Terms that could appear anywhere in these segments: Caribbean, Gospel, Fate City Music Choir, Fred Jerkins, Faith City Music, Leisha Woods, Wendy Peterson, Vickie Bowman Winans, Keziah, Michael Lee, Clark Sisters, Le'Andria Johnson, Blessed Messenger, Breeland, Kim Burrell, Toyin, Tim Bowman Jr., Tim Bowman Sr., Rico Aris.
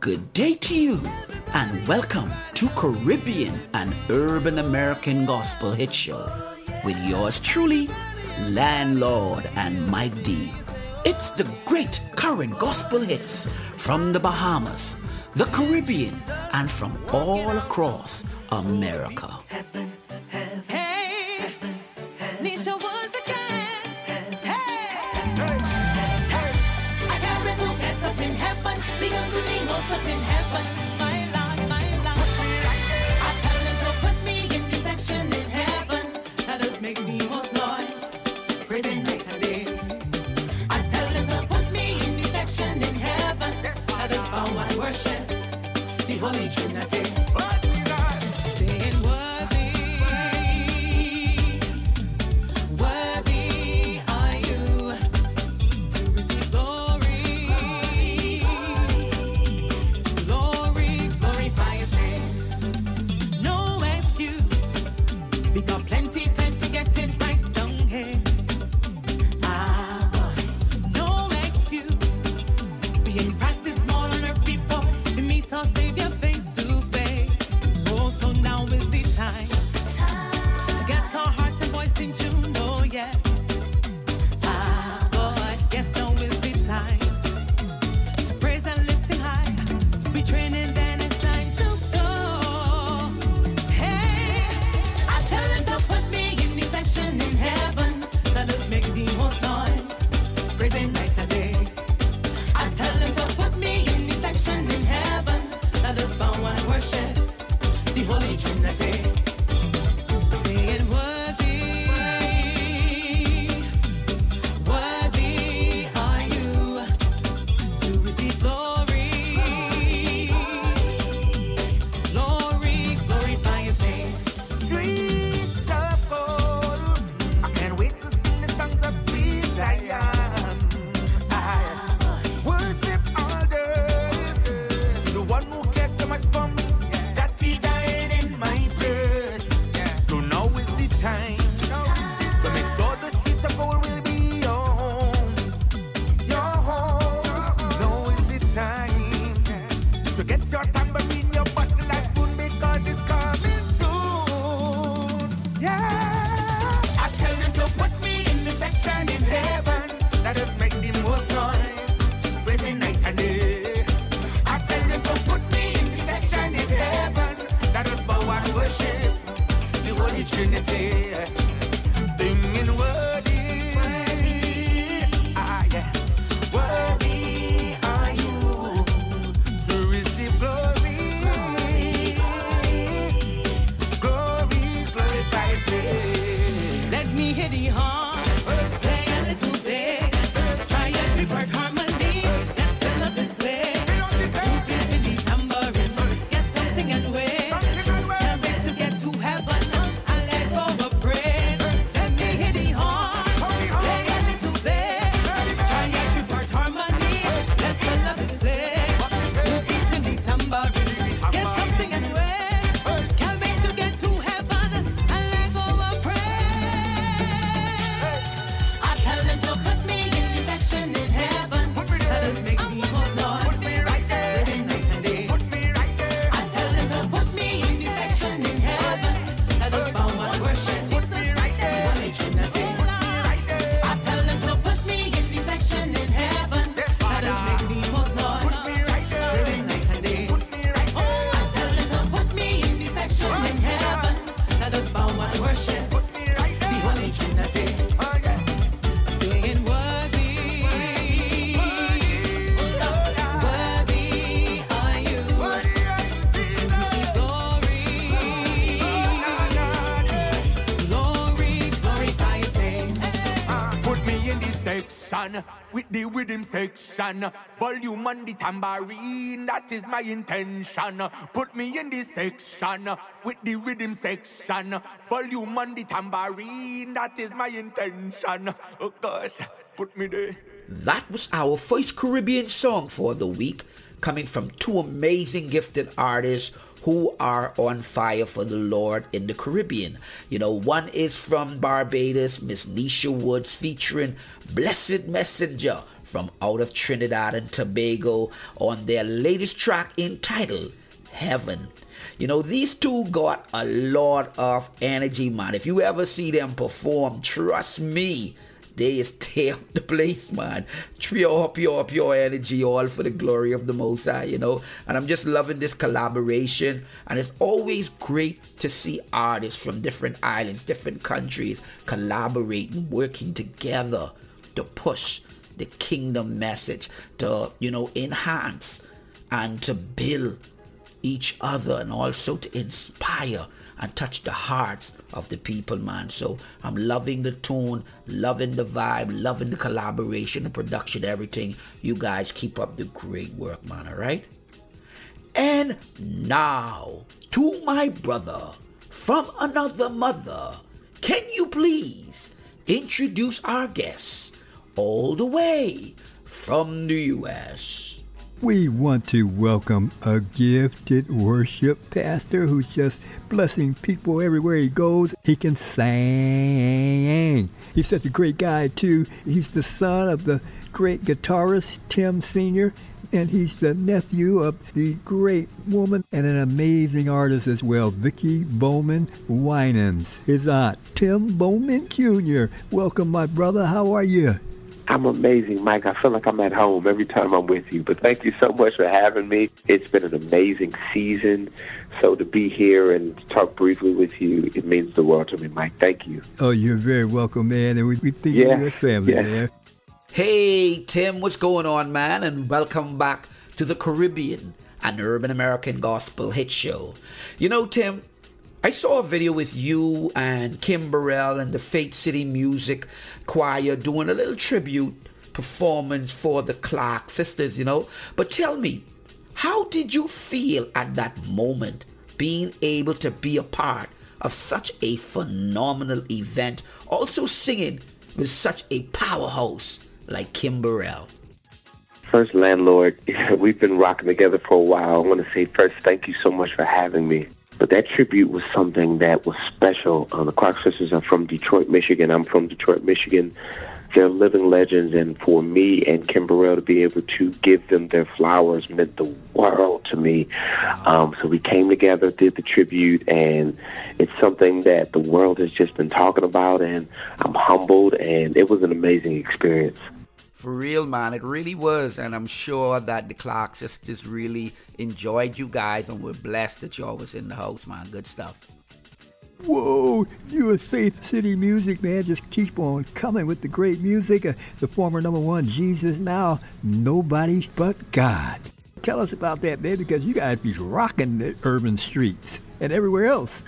good day to you, and welcome to Caribbean and Urban American Gospel Hit Show with yours truly, Landlord and Mike D. It's the great current gospel hits from the Bahamas, the Caribbean, and from all across America. Heaven, heaven, hey, heaven, heaven. Leisha Woods again. Heaven, hey, heaven, hey, hey. I got red two pets up in heaven. The hungry mingles up in heaven. My Lord, my Lord. I tell them to put me in the section in heaven. That does make me most noise. Praising night and day. I tell them to put me in the section in heaven. That does bow and worship the Holy Trinity. With him section, volume on the tambourine, that is my intention. Put me in this section with the rhythm section, volume on the tambourine, that is my intention. Oh gosh, put me there. That was our first Caribbean song for the week, coming from two amazing gifted artists who are on fire for the Lord in the Caribbean. You know, one is from Barbados, Miss Leisha Woods featuring Blessed Messenger, from out of Trinidad and Tobago on their latest track entitled Heaven. You know, these two got a lot of energy, man. If you ever see them perform, trust me, they is tear up the place, man. Pure energy, all for the glory of the Most High, you know. And I'm just loving this collaboration. And it's always great to see artists from different islands, different countries collaborating, working together to push the kingdom message, to, you know, enhance and to build each other, and also to inspire and touch the hearts of the people, man. So I'm loving the tune, loving the vibe, loving the collaboration, the production, everything. You guys keep up the great work, man, all right? And now, to my brother from another mother, can you please introduce our guests all the way from the U.S.? We want to welcome a gifted worship pastor who's just blessing people everywhere he goes. He can sing. He's such a great guy, too. He's the son of the great guitarist, Tim Sr., and he's the nephew of the great woman and an amazing artist as well, Vickie Bowman Winans. His aunt, Tim Bowman Jr. Welcome, my brother. How are you? I'm amazing, Mike. I feel like I'm at home every time I'm with you. But thank you so much for having me. It's been an amazing season. So to be here and talk briefly with you, it means the world to me, Mike. Thank you. Oh, you're very welcome, man. And we think you're your family, man. Hey, Tim, what's going on, man? And welcome back to the Caribbean and Urban American Gospel Hit Show. You know, Tim, I saw a video with you and Kim Burrell and the Fate City Music Choir doing a little tribute performance for the Clark Sisters, you know. But tell me, how did you feel at that moment, being able to be a part of such a phenomenal event, also singing with such a powerhouse like Kim Burrell? First, landlord, we've been rocking together for a while. I want to say first, thank you so much for having me. But that tribute was something that was special. The Clark Sisters are from Detroit, Michigan. I'm from Detroit, Michigan. They're living legends, and for me and Kim Burrell to be able to give them their flowers meant the world to me. So we came together, did the tribute, and it's something that the world has just been talking about, and I'm humbled, and it was an amazing experience. For real, man, it really was, and I'm sure that the Clark Sisters really enjoyed you guys, and we're blessed that y'all was in the house, man. Good stuff. Whoa, you and Faith City Music, man, just keep on coming with the great music. The former #1, Jesus Now, Nobody But God. Tell us about that, man, because you guys be rocking the urban streets and everywhere else.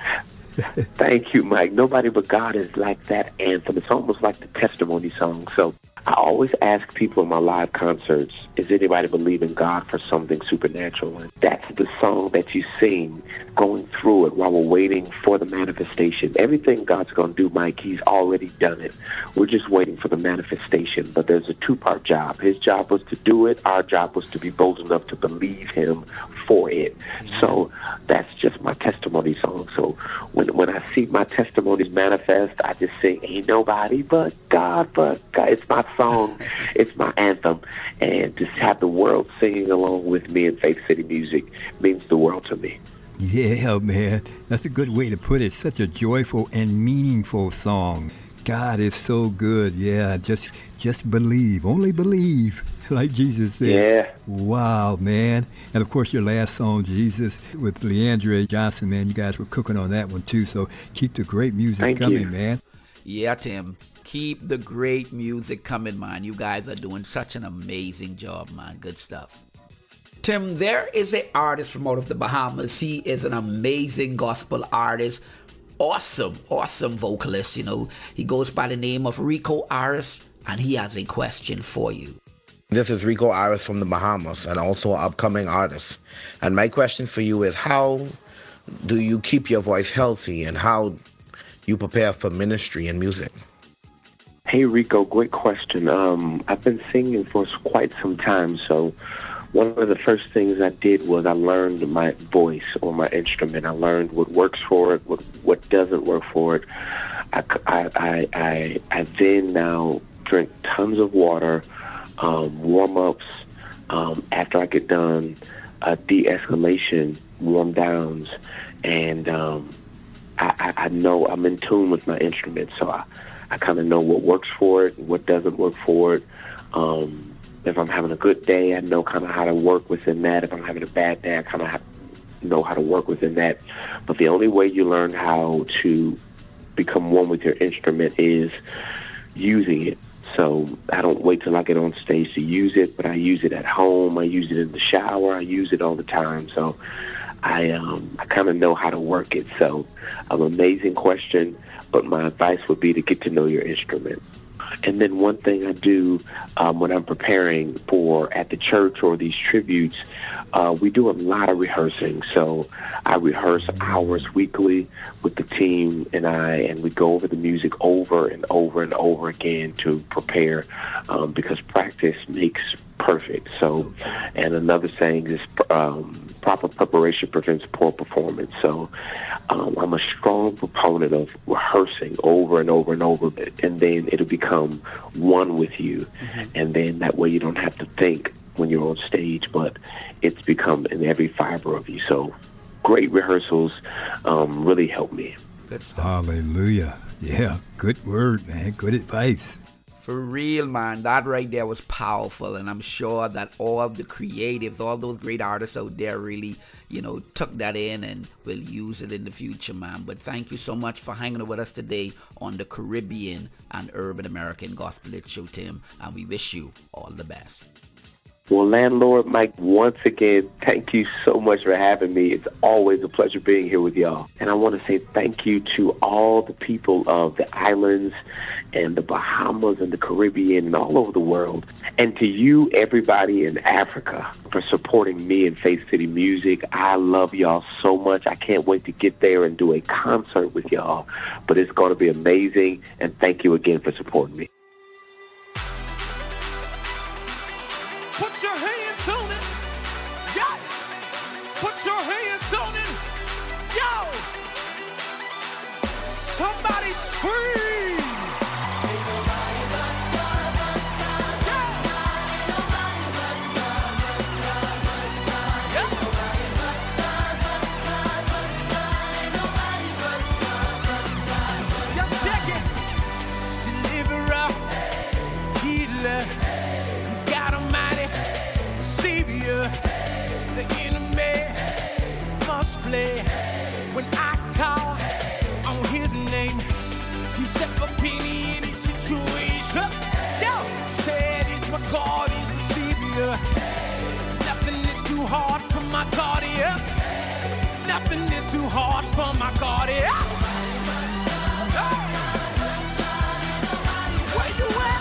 Thank you, Mike. Nobody But God is like that anthem. It's almost like the testimony song. So I always ask people in my live concerts, is anybody believing God for something supernatural? And that's the song that you sing going through it while we're waiting for the manifestation. Everything God's going to do, Mike, he's already done it. We're just waiting for the manifestation. But there's a two-part job. His job was to do it. Our job was to be bold enough to believe him for it. So that's just my testimony song. So when I see my testimonies manifest, I just sing, ain't nobody but God, but God. It's my song, it's my anthem, and just have the world singing along with me in Faith City Music means the world to me. Yeah, man, that's a good way to put it. Such a joyful and meaningful song. God is so good. Yeah, just believe, only believe, like Jesus said. Yeah. Wow, man. And of course, your last song, Jesus, with Le'Andria Johnson, man, you guys were cooking on that one too. So keep the great music coming, man. Yeah, Tim. Keep the great music coming, man. You guys are doing such an amazing job, man. Good stuff. Tim, there is an artist from out of the Bahamas. He is an amazing gospel artist. Awesome, awesome vocalist, you know. He goes by the name of Rico Aris, and he has a question for you. This is Rico Aris from the Bahamas and also an upcoming artist. And my question for you is, how do you keep your voice healthy and how you prepare for ministry and music? Hey, Rico, great question. I've been singing for quite some time, so one of the first things I did was I learned my voice or my instrument. I learned what works for it, what doesn't work for it. I then now drink tons of water. warm-ups. After I get done, de-escalation, warm-downs, and I know I'm in tune with my instrument, so I kind of know what works for it, what doesn't work for it. If I'm having a good day, I know kind of how to work within that. If I'm having a bad day, I kind of know how to work within that. But the only way you learn how to become one with your instrument is using it. So I don't wait till I get on stage to use it, but I use it at home. I use it in the shower. I use it all the time. So I kind of know how to work it. So an amazing question, but my advice would be to get to know your instrument. And then one thing I do when I'm preparing for at the church or these tributes, we do a lot of rehearsing. So I rehearse hours weekly with the team and I, and we go over the music over and over and over again to prepare because practice makes perfect. So, and another saying is proper preparation prevents poor performance. So I'm a strong proponent of rehearsing over and over and over, and then it'll become one with you. Mm-hmm. And then that way you don't have to think when you're on stage, but it's become in every fiber of you. So great rehearsals really help me. Good stuff. Hallelujah. Yeah, good word, man. Good advice. For real, man, that right there was powerful, and I'm sure that all of the creatives, all those great artists out there really, you know, took that in and will use it in the future, man. But thank you so much for hanging with us today on the Caribbean and Urban American Gospel Lit Show, Tim, and we wish you all the best. Well, Landlord Mike, once again, thank you so much for having me. It's always a pleasure being here with y'all. And I want to say thank you to all the people of the islands and the Bahamas and the Caribbean and all over the world. And to you, everybody in Africa, for supporting me and Faith City Music. I love y'all so much. I can't wait to get there and do a concert with y'all. But it's going to be amazing. And thank you again for supporting me. Put your hands on it, yo! Put your hands on it, yo! Somebody scream! When I call on his name, he step up in any situation. Yo, said he's my God, he's my savior. Nothing is too hard for my God, yeah. Nothing is too hard for my God, yeah. Hey. Where you at?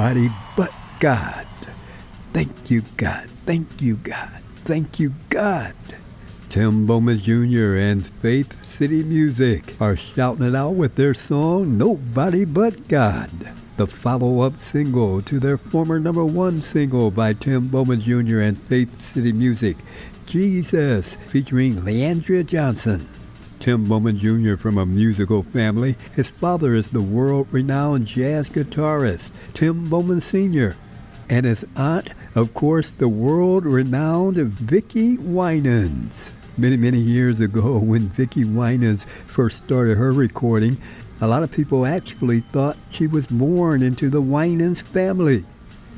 nobody but God. Thank you, God. Thank you, God. Thank you, God. Tim Bowman Jr. and Faith City Music are shouting it out with their song, Nobody But God, the follow-up single to their former #1 single by Tim Bowman Jr. and Faith City Music, Jesus, featuring Le'Andria Johnson. Tim Bowman Jr. from a musical family. His father is the world-renowned jazz guitarist, Tim Bowman Sr., and his aunt, of course, the world-renowned Vickie Winans. Many, many years ago, when Vickie Winans first started her recording, a lot of people actually thought she was born into the Winans family.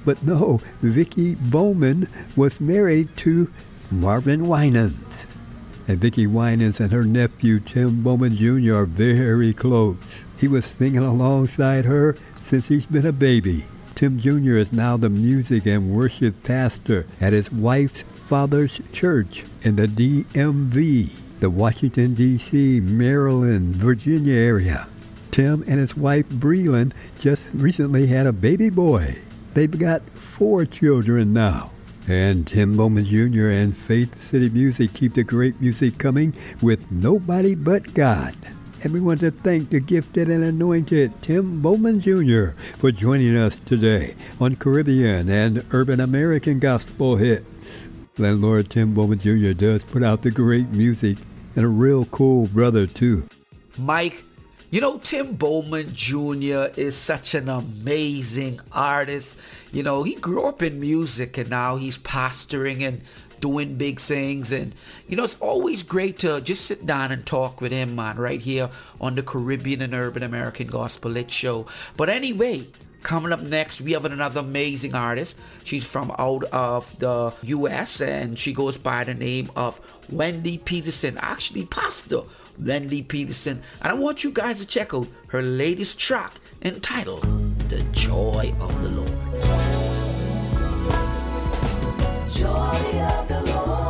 But no, Vickie Bowman was married to Marvin Winans. And Vickie Winans and her nephew, Tim Bowman Jr., are very close. He was singing alongside her since he's been a baby. Tim Jr. is now the music and worship pastor at his wife's father's church in the DMV, the Washington, D.C., Maryland, Virginia area. Tim and his wife, Breeland, just recently had a baby boy. They've got 4 children now. And Tim Bowman Jr. and Faith City Music keep the great music coming with Nobody But God. And we want to thank the gifted and anointed Tim Bowman Jr. for joining us today on Caribbean and Urban American Gospel Hits. Landlord Tim Bowman Jr. does put out the great music, and a real cool brother too. Mike, you know, Tim Bowman Jr. is such an amazing artist. You know, he grew up in music and now he's pastoring and doing big things. And, you know, it's always great to just sit down and talk with him, man, right here on the Caribbean and Urban American Gospel Hit Show. But anyway, coming up next, we have another amazing artist. She's from out of the U.S. and she goes by the name of Wendy Peterson, actually Pastor Wendy Peterson. And I want you guys to check out her latest track entitled The Joy of the Lord. Joy of the Lord.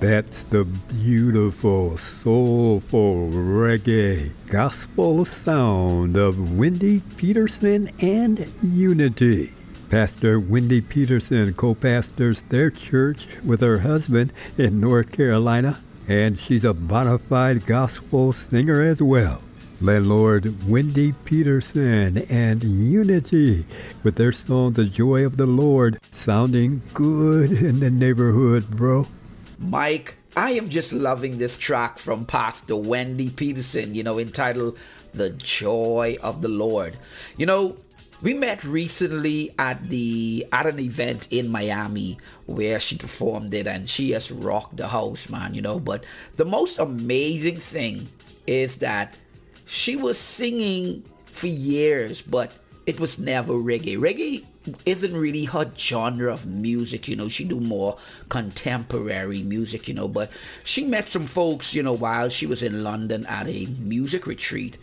That's the beautiful, soulful, reggae, gospel sound of Wendy Peterson and Unity. Pastor Wendy Peterson co-pastors their church with her husband in North Carolina, and she's a bona fide gospel singer as well. Landlord Wendy Peterson and Unity with their song, The Joy of the Lord, sounding good in the neighborhood, bro. Mike, I am just loving this track from Pastor Wendy Peterson, entitled The Joy of the Lord. We met recently at an event in Miami where she performed it, and she has rocked the house, man, But the most amazing thing is that she was singing for years, but it was never reggae. Reggae isn't really her genre of music, She do more contemporary music, But she met some folks, while she was in London at a music retreat,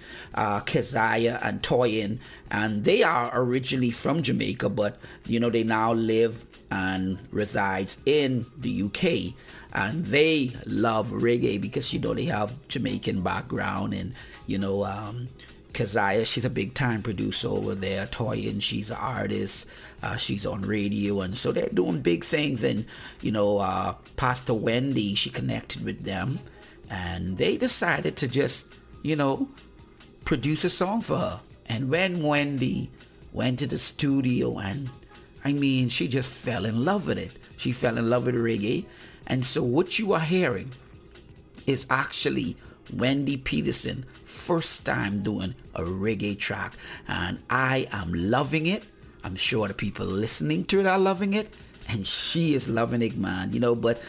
Keziah and Toyin, and they are originally from Jamaica, but, they now live and resides in the UK. And they love reggae because, they have Jamaican background and, Keziah, she's a big-time producer over there. Toyin, she's an artist. She's on radio, and so they're doing big things. And, Pastor Wendy, she connected with them, and they decided to just, produce a song for her. And when Wendy went to the studio, and, she just fell in love with it. She fell in love with reggae. And so what you are hearing is actually Wendy Peterson first time doing a reggae track, and I am loving it. I'm sure the people listening to it are loving it, and she is loving it, man. But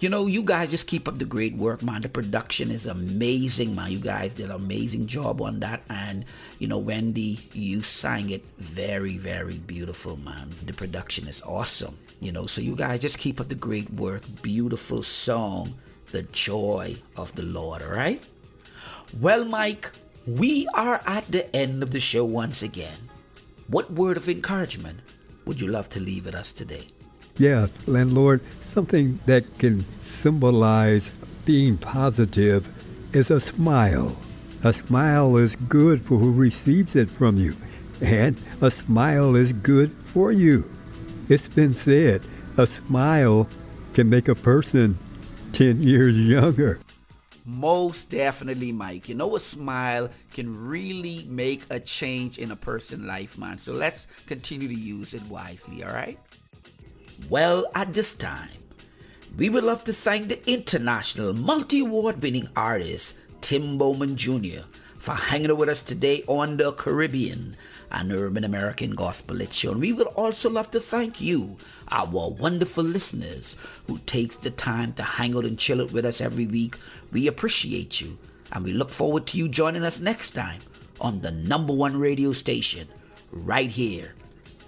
you guys just keep up the great work, man. The production is amazing, man. You guys did an amazing job on that, and Wendy, you sang it very, very beautiful, man. The production is awesome, so you guys just keep up the great work. Beautiful song, The Joy of the Lord. All right. Well, Mike, we are at the end of the show once again. What word of encouragement would you love to leave with us today? Yeah, Landlord, something that can symbolize being positive is a smile. A smile is good for who receives it from you, and a smile is good for you. It's been said, a smile can make a person 10 years younger. Most definitely, Mike. A smile can really make a change in a person's life, man. So let's continue to use it wisely, all right? Well, at this time, we would love to thank the international multi-award-winning artist, Tim Bowman Jr., for hanging out with us today on the Caribbean and Urban American Gospel Show. And we would also love to thank you, our wonderful listeners, who takes the time to hang out and chill out with us every week. We appreciate you, and we look forward to you joining us next time on the #1 radio station, right here.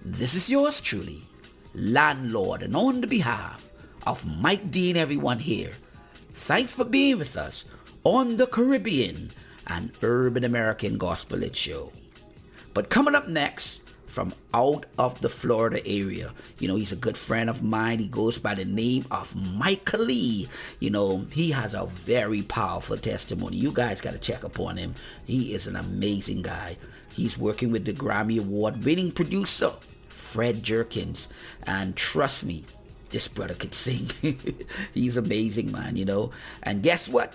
This is yours truly, Landlord, and on the behalf of Mike D and everyone here, thanks for being with us on the Caribbean and Urban American Gospel Show. But coming up next, from out of the Florida area, he's a good friend of mine. He goes by the name of Michael Lee. He has a very powerful testimony. You guys got to check upon him. He is an amazing guy. He's working with the Grammy Award winning producer, Fred Jerkins. And trust me, this brother could sing. He's amazing, man, And guess what?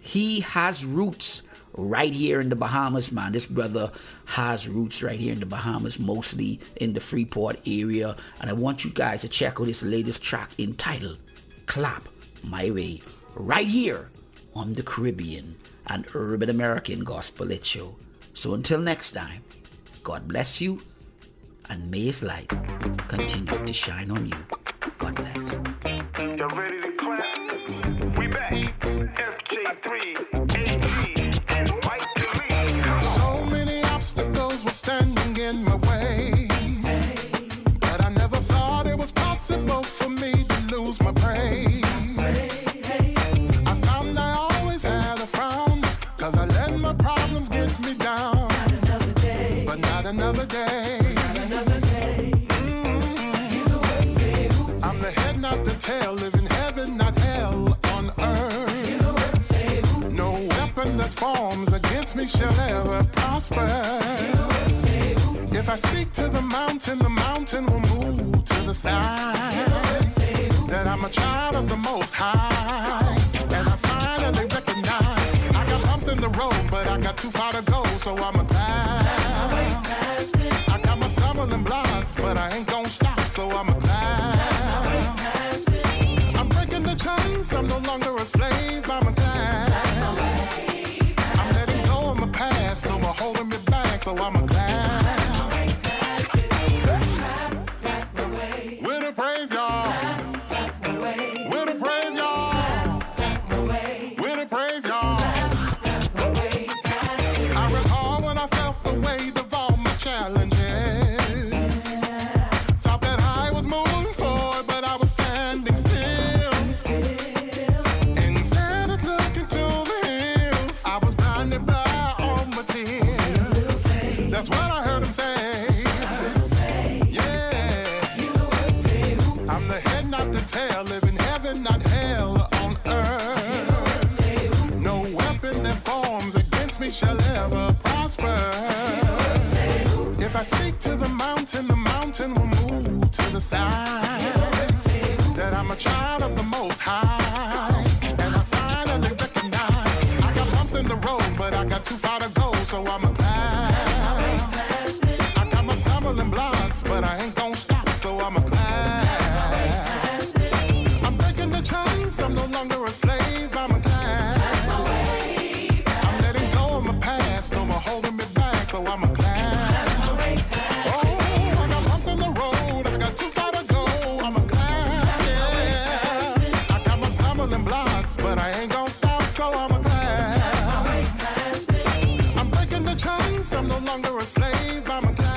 He has roots right here in the Bahamas, man. This brother has roots right here in the Bahamas, mostly in the Freeport area. And I want you guys to check out his latest track entitled Clap My Way, right here on the Caribbean and Urban American Gospel Show. So until next time, God bless you, and may his light continue to shine on you. God bless. Y'all ready to clap? We back. FJ3, AG. So many obstacles were standing in my way, but I never thought it was possible for me to lose my praise. I found I always had a frown, cause I let my problems get me down. But not another day. I'm the head. not the tail, live in heaven, not hell on earth. You know what saves. No weapon that forms against me shall ever prosper. You know what saves. If I speak to the mountain will move to the side. You know what saves. That I'm a child of the Most High. And I finally recognize I got bumps in the road, but I got too far to go, so I'ma die. I got my stumbling blocks, but I ain't gonna stop, so I'ma die. I'm breaking the chains, I'm no longer a slave, I'ma die. I'm letting go of my past, no more holding me back, so I'ma die. We're the praise, y'all. We're the praise, y'all. We're the praise, y'all. I recall when I felt the weight of all my challenges. Shall ever prosper. If I speak to the mountain will move to the side. That I'm a child of the Most High, and I finally recognize I got bumps in the road, but I got too far to go, so I'ma pass. I got my stumbling blocks, but I ain't gonna stop, so I'ma pass. I'm breaking the chains, I'm no longer a slave, I'm a so I'm a glad. Oh, I got bumps on the road, I got too far to go, I'm a glad, yeah. I got my stumbling blocks, but I ain't gonna stop, so I'm a glad. I'm breaking the chains, I'm no longer a slave, I'm a glad.